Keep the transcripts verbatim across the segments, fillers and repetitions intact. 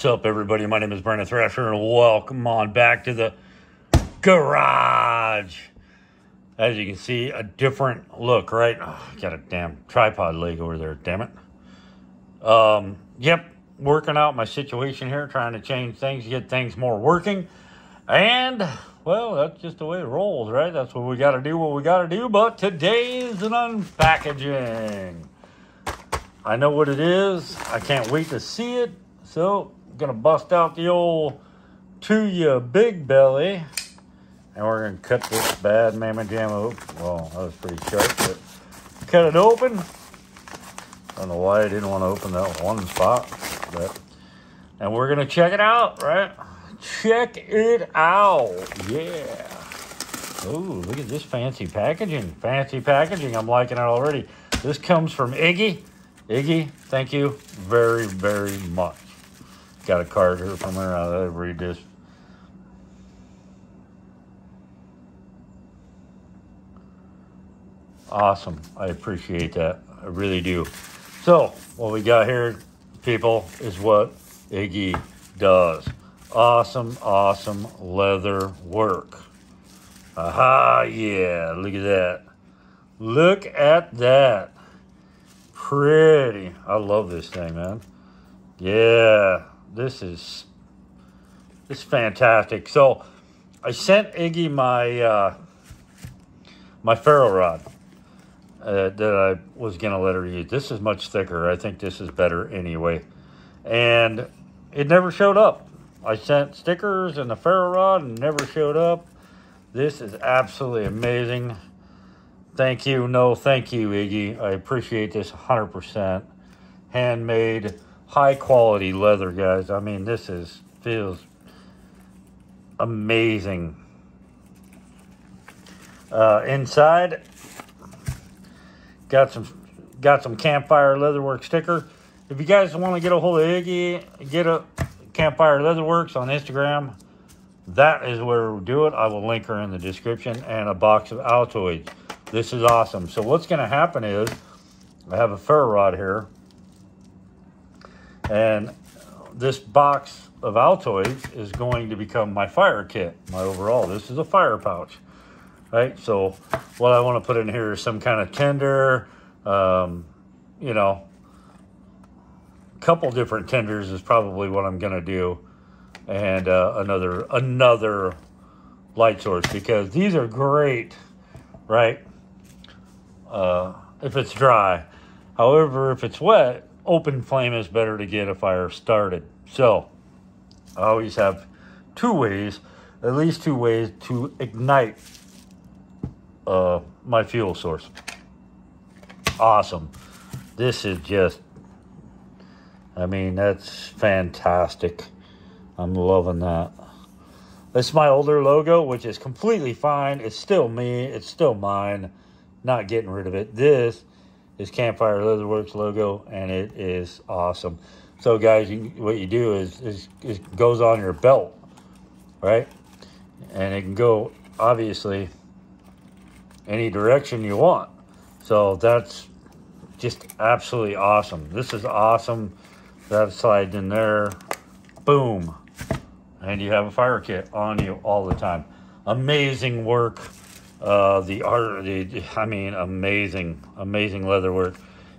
What's up, everybody? My name is Brennan Thrasher, and welcome on back to the garage. As you can see, a different look, right? Oh, got a damn tripod leg over there, damn it. Um, yep, working out my situation here, trying to change things, get things more working. And, well, that's just the way it rolls, right? That's what we got to do, what we got to do. But today's an unpackaging. I know what it is. I can't wait to see it. So, I'm going to bust out the old To Ya Big Belly. And we're going to cut this bad mamma jamma. Well, that was pretty sharp, but cut it open. I don't know why I didn't want to open that one spot. But, and we're going to check it out, right? Check it out. Yeah. Oh, look at this fancy packaging. Fancy packaging. I'm liking it already. This comes from Iggy. Iggy, thank you very, very much. Got a card here from her. I'll read this. Awesome. I appreciate that. I really do. So, what we got here, people, is what Iggy does. Awesome, awesome leather work. Aha, yeah. Look at that. Look at that. Pretty. I love this thing, man. Yeah, this is this is fantastic. So I sent Iggy my uh my ferro rod uh, that I was gonna let her use. This is much thicker. I think this is better anyway, and it never showed up. I sent stickers and the ferro rod and never showed up. This is absolutely amazing. Thank you. No, thank you, Iggy. I appreciate this one hundred percent. Handmade, high-quality leather, guys. I mean, this is feels amazing. Uh, inside, got some got some Campfire Leatherworks sticker. If you guys want to get a hold of Iggy, get a Campfire Leatherworks on Instagram. That is where we'll do it. I will link her in the description, and a box of Altoids. This is awesome. So what's going to happen is I have a ferro rod here, and this box of Altoids is going to become my fire kit, my overall. This is a fire pouch, right? So what I want to put in here is some kind of tinder, um, you know, a couple different tenders is probably what I'm going to do, and uh, another another light source, because these are great, right? Uh, if it's dry. However, if it's wet, open flame is better to get a fire started. So I always have two ways, at least two ways to ignite uh, my fuel source. Awesome. This is just, I mean, that's fantastic. I'm loving that. This is my older logo, which is completely fine. It's still me. It's still mine. Not getting rid of it. This is Campfire Leatherworks logo, and it is awesome. So, guys, you, what you do is, is it goes on your belt, right? And it can go, obviously, any direction you want. So that's just absolutely awesome. This is awesome. That slides in there. Boom. And you have a fire kit on you all the time. Amazing work. Uh, the art, the, I mean, amazing, amazing leather work.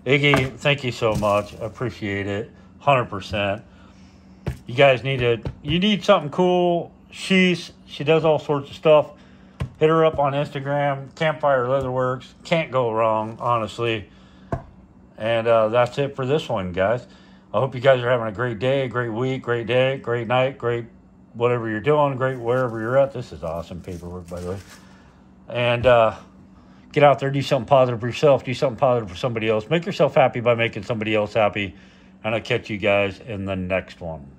Iggy, thank you so much. Appreciate it. one hundred percent. You guys need to, you need something cool. She's, she does all sorts of stuff. Hit her up on Instagram, Campfire Leatherworks. Can't go wrong, honestly. And uh, that's it for this one, guys. I hope you guys are having a great day, a great week, great day, great night, great whatever you're doing, great wherever you're at. This is awesome paperwork, by the way. And uh, get out there, do something positive for yourself, do something positive for somebody else. Make yourself happy by making somebody else happy. And I'll catch you guys in the next one.